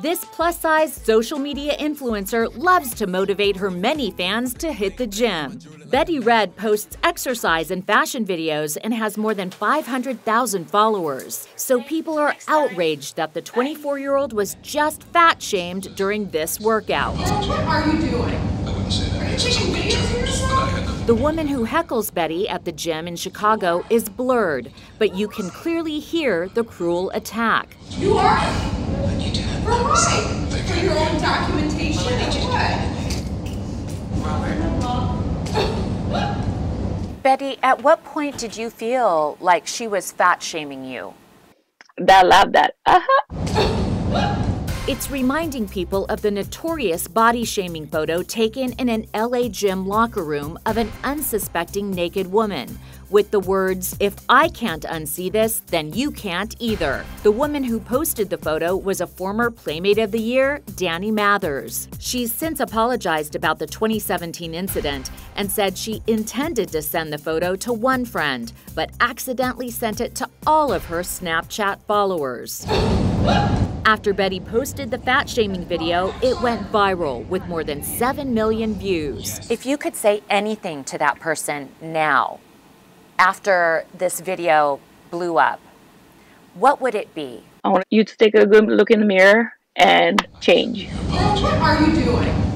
This plus-size social media influencer loves to motivate her many fans to hit the gym. Bethy Red posts exercise and fashion videos and has more than 500,000 followers. So people are outraged that the 24-year-old was just fat-shamed during this workout. Oh, what are you doing? I wouldn't say that. Are you changing videos or something? The woman who heckles Bethy at the gym in Chicago is blurred, but you can clearly hear the cruel attack. You are? For what? For your own documentation? Bethy, at what point did you feel like she was fat shaming you? I love that. It's reminding people of the notorious body shaming photo taken in an LA gym locker room of an unsuspecting naked woman, with the words, "If I can't unsee this, then you can't either." The woman who posted the photo was a former Playmate of the Year, Dani Mathers. She's since apologized about the 2017 incident and said she intended to send the photo to one friend, but accidentally sent it to all of her Snapchat followers. After Betty posted the fat-shaming video, it went viral with more than 7 million views. If you could say anything to that person now, after this video blew up, what would it be? I want you to take a good look in the mirror and change. What are you doing?